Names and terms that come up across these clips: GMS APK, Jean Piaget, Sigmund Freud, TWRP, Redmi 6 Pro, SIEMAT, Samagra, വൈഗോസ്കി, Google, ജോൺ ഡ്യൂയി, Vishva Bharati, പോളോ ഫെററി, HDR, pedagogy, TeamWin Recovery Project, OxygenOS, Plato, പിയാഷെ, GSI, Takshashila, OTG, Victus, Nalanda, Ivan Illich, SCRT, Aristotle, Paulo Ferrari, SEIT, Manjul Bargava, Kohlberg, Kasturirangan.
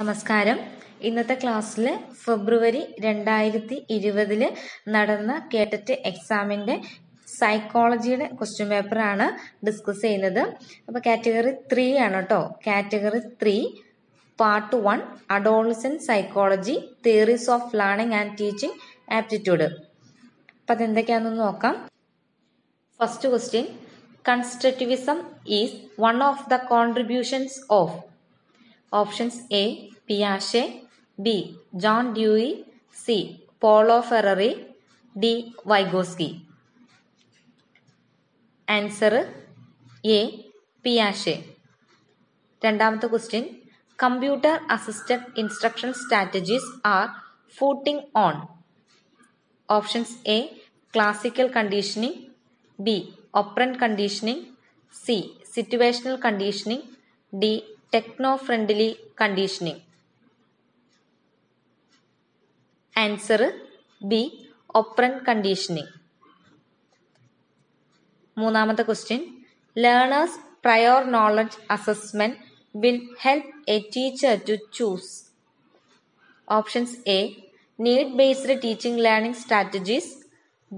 നമസ്കാരം. ഇന്നത്തെ ക്ലാസ്സിൽ ഫെബ്രുവരി 2020 നടന്ന കേട്ടറ്റ് എക്സാമിന്റെ സൈക്കോളജിയുടെ ക്വസ്റ്റ്യൻ പേപ്പർ ആണ് ഡിസ്കസ് ചെയ്യുന്നത്. അപ്പോൾ കാറ്റഗറി 3 ആണ് കേട്ടോ. Category 3 part 1 adolescent psychology theories of learning and teaching aptitude. അപ്പോൾ അതെന്തൊക്കെയാണെന്ന് നോക്കാം. First question, constructivism is one of the contributions of options A പിയാഷെ, B ജോൺ ഡ്യൂയി, C പോളോ ഫെററി, D വൈഗോസ്കി. Answer A പിയാഷെ. രണ്ടാമത്തെ question, computer assisted instruction strategies are footing on options A classical conditioning, B operant conditioning, C situational conditioning, D techno friendly conditioning. Answer B operant conditioning. മൂന്നാമത്തെ question, learners prior knowledge assessment will help a teacher to choose options A need based teaching learning strategies,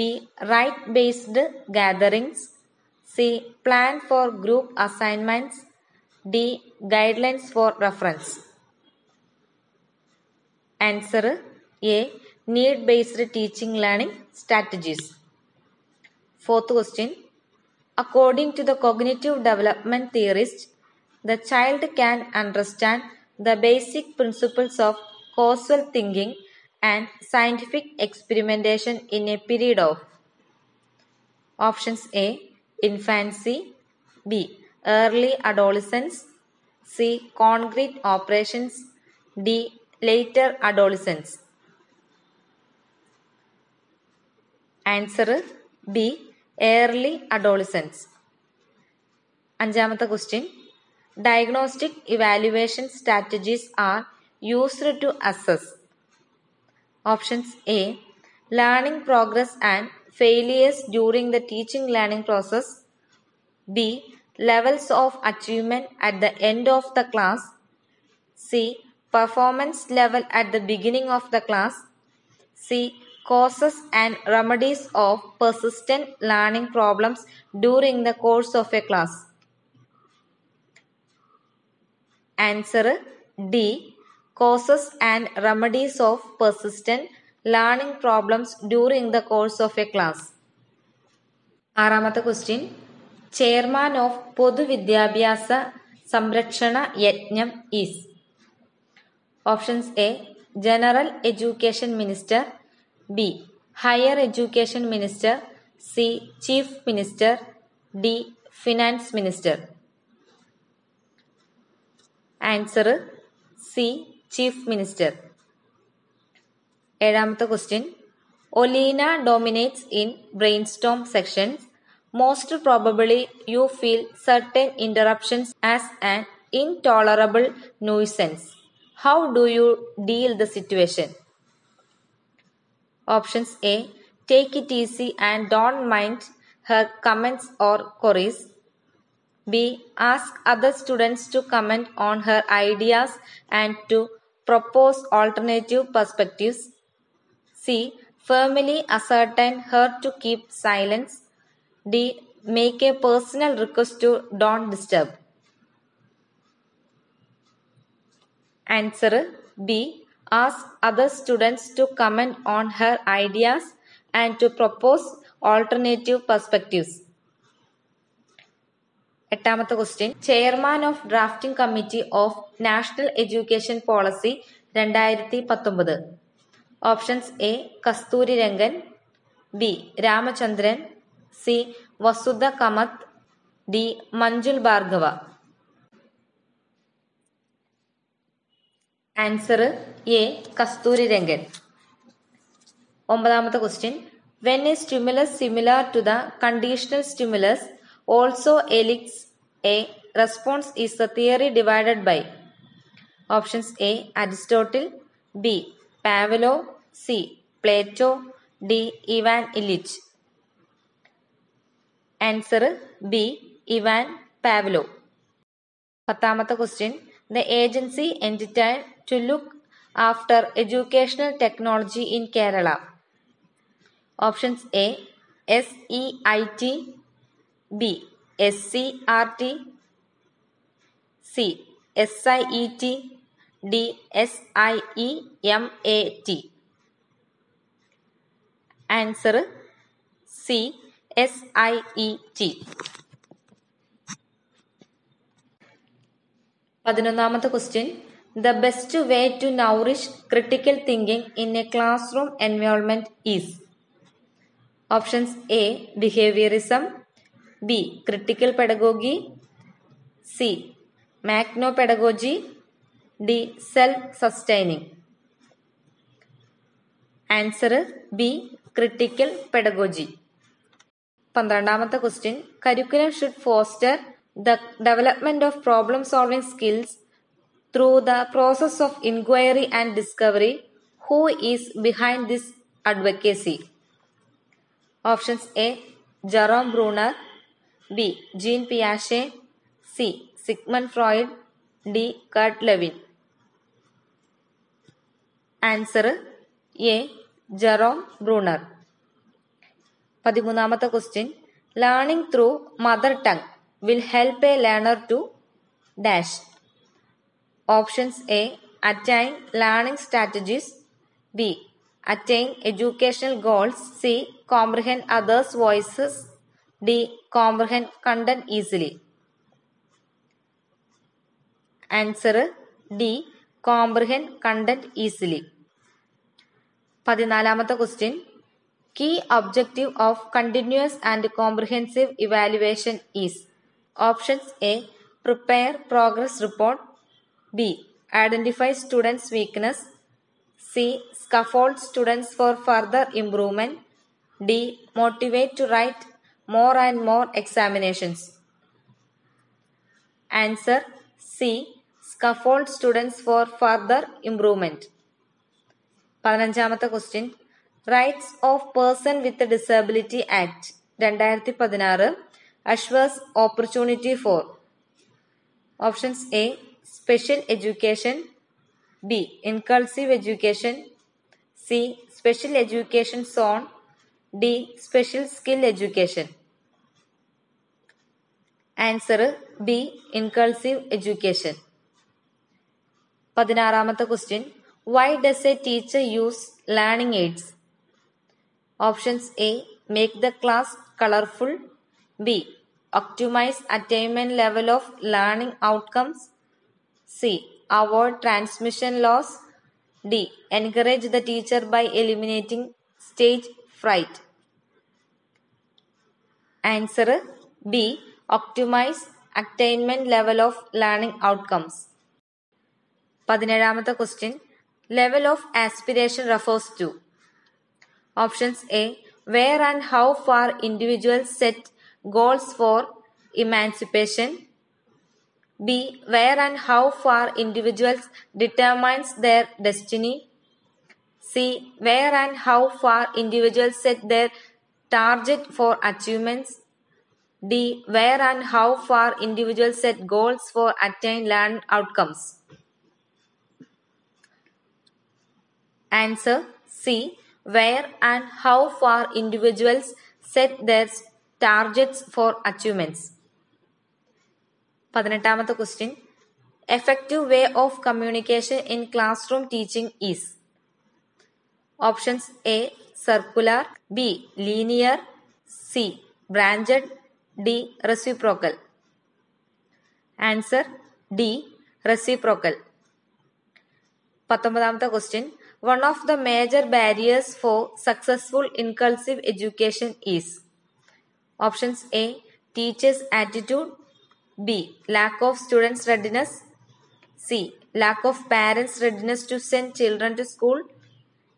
B right based gatherings, C plan for group assignments, D. Guidelines for reference. Answer A. Need-based teaching learning strategies. Fourth question. According to the cognitive development theorist, the child can understand the basic principles of causal thinking and scientific experimentation in a period of options A. Infancy, B. Early adolescence, C. concrete operations, D. later adolescence. Answer B. early adolescence. അഞ്ചാമത്തെ question, diagnostic evaluation strategies are used to assess options A. learning progress and failures during the teaching learning process, B. levels of achievement at the end of the class, C. performance level at the beginning of the class, C. causes and remedies of persistent learning problems during the course of a class. Answer D. causes and remedies of persistent learning problems during the course of a class. ആറാമത്തെ question, chairman of പൊതുവിദ്യാഭ്യാസ സംരക്ഷണ യജ്ഞം is options A general education minister, B higher education minister, C chief minister, D finance minister. Answer C chief minister. ഏഴാമത്തെ question, Olina dominates in brainstorm sessions. Most probably you feel certain interruptions as an intolerable nuisance. How do you deal the situation? Options A. Take it easy and don't mind her comments or queries. B. Ask other students to comment on her ideas and to propose alternative perspectives. C. Firmly ascertain her to keep silence. D. Make a personal request to don't disturb. Answer B. Ask other students to comment on her ideas and to propose alternative perspectives. Eighth question. Chairman of Drafting Committee of National Education Policy 2019. Options A. Kasturirangan, B. Ramachandran, C. Vasudha Kamat, D. Manjul Bargava. Answer A. Kasturirangan. 9th question. When a stimulus similar to the conditional stimulus also elicits a response is the theory divided by options A. Aristotle, B. Pavlov, C. Plato, D. Ivan Illich. Answer B. Ivan Pavlov. 10th question. The agency entertained to look after educational technology in Kerala? Options A, SEIT, B, SCRT, C, SIET, D, SIEMAT. Answer C, SIET. 11th question. The best way to nourish critical thinking in a classroom environment is? Options A, behaviorism, B, critical pedagogy, C, magno-pedagogy, D, self-sustaining. Answer B, critical pedagogy. 12th question. Curriculum should foster the development of problem-solving skills through the process of inquiry and discovery. Who is behind this advocacy? Options A, Jerome Bruner, B, Jean Piaget, C, Sigmund Freud, D, Kurt Levin. Answer A, Jerome Bruner. 13th question. Learning through mother tongue will help a learner to dash. Options A, attain learning strategies, B, attain educational goals, C, comprehend others' voices, D, comprehend content easily. Answer D, comprehend content easily. 14th question. Key objective of continuous and comprehensive evaluation is? Options A, prepare progress report, B, identify students' weakness, C, scaffold students for further improvement, D, motivate to write more and more examinations. Answer C, scaffold students for further improvement. 15th question. Rights of Person with a Disability Act 2016 assures opportunity for? Options A, special education, B, inclusive education, C, special education zone, D, special skill education. Answer B, inclusive education. 16th question. Why does a teacher use learning aids? Options A, make the class colorful, B, optimize attainment level of learning outcomes, C, avoid transmission loss, D, encourage the teacher by eliminating stage fright. Answer B, optimize attainment level of learning outcomes. 17th question. Level of aspiration refers to? Options A, where and how far individuals set goals for emancipation, B, where and how far individuals determines their destiny, C, where and how far individuals set their target for achievements, D, where and how far individuals set goals for attained learned outcomes. Answer C, where and how far individuals set their targets for achievements. 18th question. Effective way of communication in classroom teaching is? Options A, circular, B, linear, C, branched, D, reciprocal. Answer D, reciprocal. 19th question. One of the major barriers for successful inclusive education is? Options A, teachers' attitude, B, lack of students' readiness, C, lack of parents' readiness to send children to school,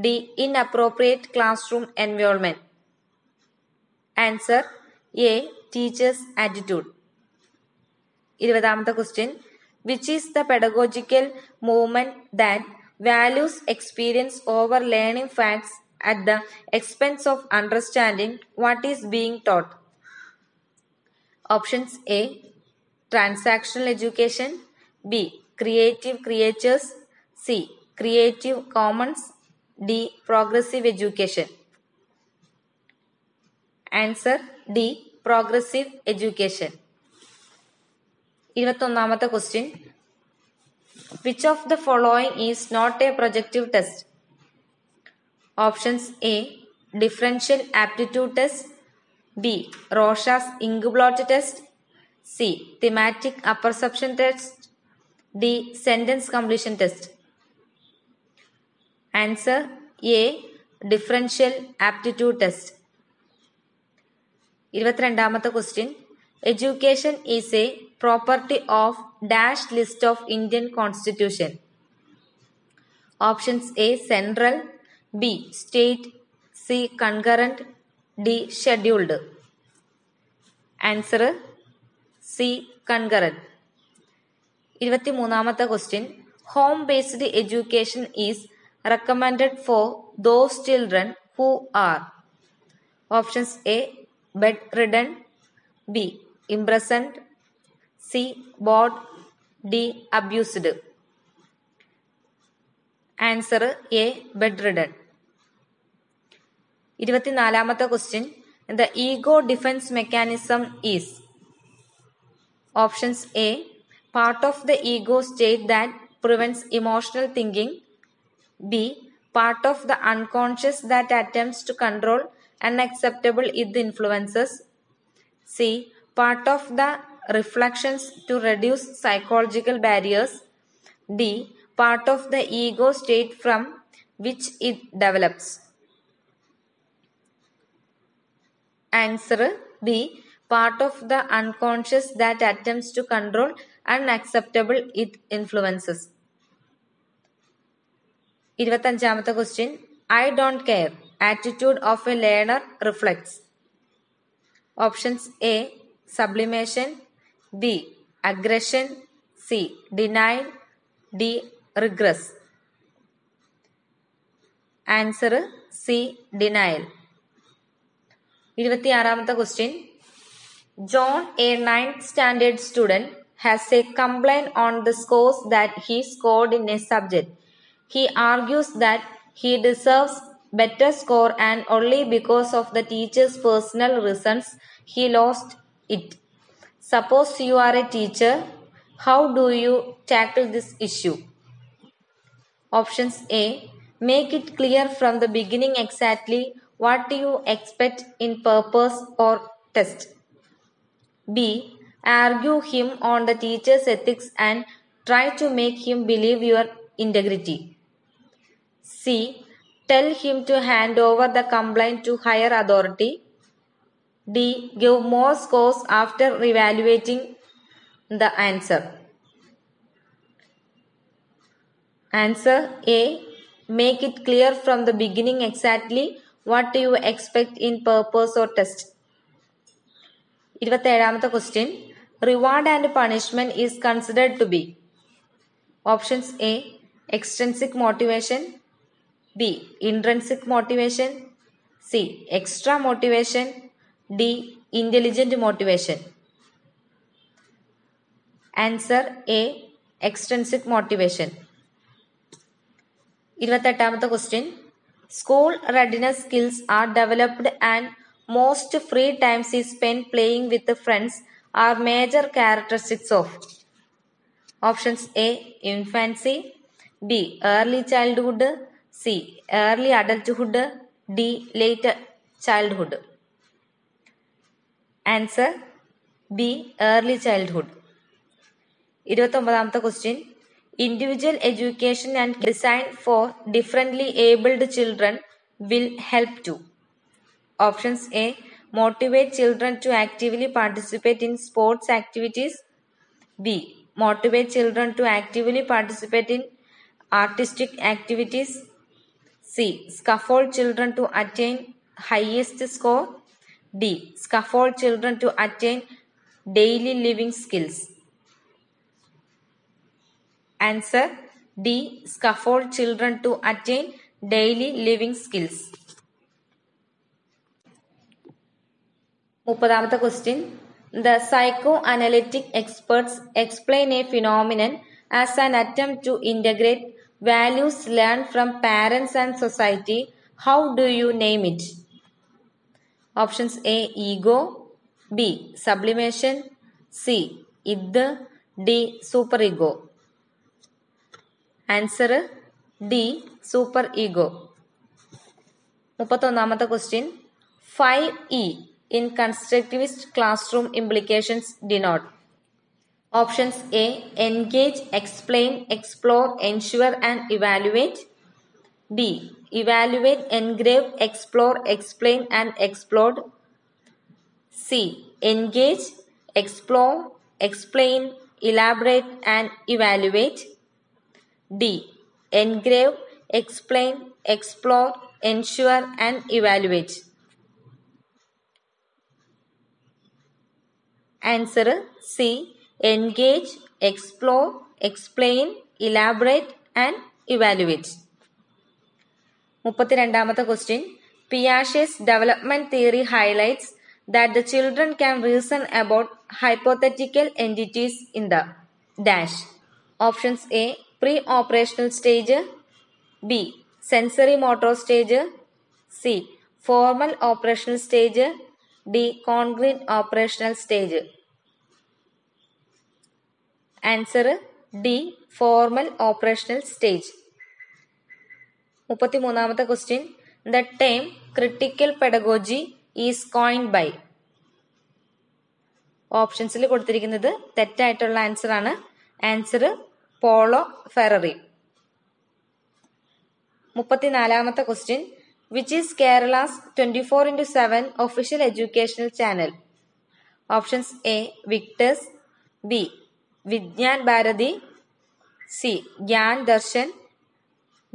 D, inappropriate classroom environment. Answer A, teachers' attitude. 20th question. Which is the pedagogical movement that values experience over learning facts at the expense of understanding what is being taught? Options A, transactional education, B, creative creatures, C. Creative Commons. D. Progressive Education. Answer D. Progressive Education. 21th question. Which of the following is not a projective test? Options A. Differential aptitude test. B. Rorschach's inkblot test. C. Thematic apperception test. D. Sentence completion test. Answer A. Differential aptitude test. 22nd question. Education is a property of dash list of Indian Constitution. Options A. Central. B. State. C. Concurrent. D. Scheduled. Answer C. Concurrent. 23rd question. Home based education is recommended for those children who are. Options A. Bedridden. B. Imprisoned. C. Bored. D. Abused. Answer A. Bedridden. 24th question. The ego defense mechanism is. Options A. Part of the ego state that prevents emotional thinking. B. Part of the unconscious that attempts to control unacceptable influences. C. Part of the reflections to reduce psychological barriers. D. Part of the ego state from which it develops. Answer B. Part of the unconscious that attempts to control unacceptable influences. 25th question. I don't care. Attitude of a learner reflects. Options A. Sublimation. B. Aggression. C. Denial. D. Regress. Answer C. Denial. 26th question. John, a 9th standard student, has a complaint on the scores that he scored in a subject. He argues that he deserves better score and only because of the teacher's personal reasons he lost it. Suppose you are a teacher, how do you tackle this issue? Options A. Make it clear from the beginning exactly what do you expect in purpose or test. B. Argue him on the teacher's ethics and try to make him believe your integrity. C. Tell him to hand over the complaint to higher authority. D. Give more scores after reevaluating the answer. Answer A. Make it clear from the beginning exactly what do you expect in purpose or test. 27th question. Reward and punishment is considered to be. Options A. Extrinsic motivation. B. Intrinsic motivation. C. Extra motivation. D. Intelligent motivation. Answer A. Extrinsic motivation. 28th question. School readiness skills are developed and most free times he spent playing with friends are major characteristics of. Options A. Infancy. B. Early childhood. C. Early adulthood. D. Later childhood. Answer B. Early childhood. 29th question. Individual education and design for differently abled children will help too. Options A. Motivate children to actively participate in sports activities. B. Motivate children to actively participate in artistic activities. C. Scaffold children to attain highest score. D. Scaffold children to attain daily living skills. Answer D. Scaffold children to attain daily living skills. 30th question. The psychoanalytic experts explain a phenomenon as an attempt to integrate values learned from parents and society, how do you name it? Options A. Ego, B. Sublimation, C. Id, D. Superego. Answer D. Superego. 31th question. 5E in constructivist classroom implications denote. Options A. Engage, explain, explore, ensure and evaluate. B. Evaluate, engrave, explore, explain and explode. C. Engage, explore, explain, elaborate and evaluate. D. Engrave, explain, explore, ensure and evaluate. Answer C. Engage, explore, explain, elaborate and evaluate. 32nd question. Piaget's development theory highlights that the children can reason about hypothetical entities in the dash. Options A. Pre-operational stage, B. Sensory motor stage, C. Formal operational stage, D. Concrete operational stage. Answer D. Formal operational stage. 33rd question. The term critical pedagogy is coined by. Options ले कोड़ते रिकने द तेट्टा ऐटोला answer आना answer Paulo Ferrari. 34th question. Which is Kerala's 24/7 official educational channel? Options A. Victus, B. Vidyan Bharati, C. Gyan Darshan,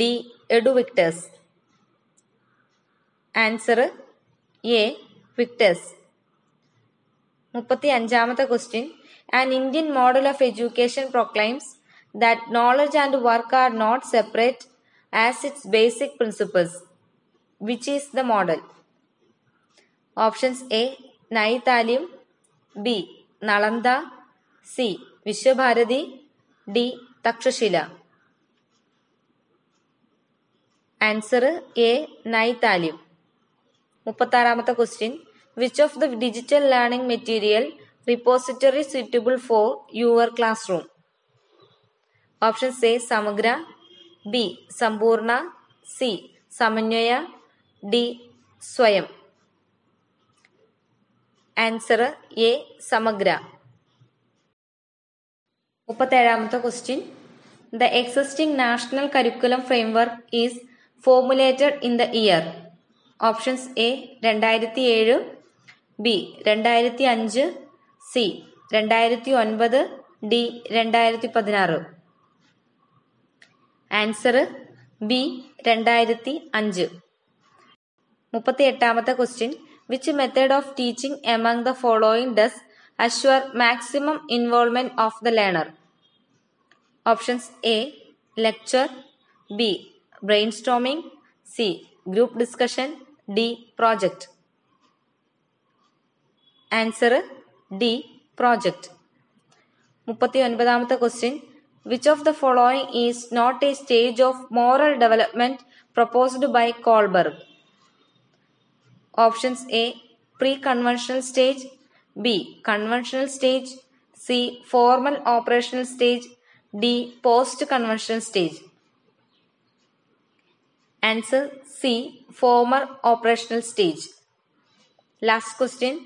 D. Edu Victus. Answer A. Victus. 35th question. An Indian model of education proclaims that knowledge and work are not separate as its basic principles. Which is the model? Options A. Nai Talim, B. Nalanda, C. Vishva Bharati, D. Takshashila. Answer A. Nai Talim. 36th question. Which of the digital learning material repository is suitable for your classroom? Options A. Samagra, B. Sampurna, C. Samanyaya, D. Swayam. Answer A. Samagra. 37th question. The existing national curriculum framework is formulated in the year. Options A. 2007, B. 2005, C. 2009, D. 2016. Answer B. 2005. 38th question. Which method of teaching among the following does assure maximum involvement of the learner? Options A. Lecture, B. Brainstorming, C. Group discussion, D. Project. Answer D. Project. 39th question. Which of the following is not a stage of moral development proposed by Kohlberg? Options A. Pre-conventional stage, B. Conventional stage, C. Formal operational stage, D. Post-conventional stage. Answer C. Formal operational stage. Last question.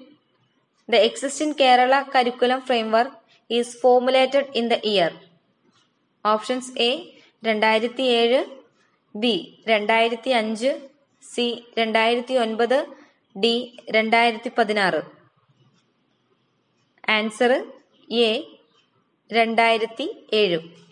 The existing Kerala curriculum framework is formulated in the year. Options A. 2007, B. 2005, C. 2009, D. 2016. Answer A. 2007.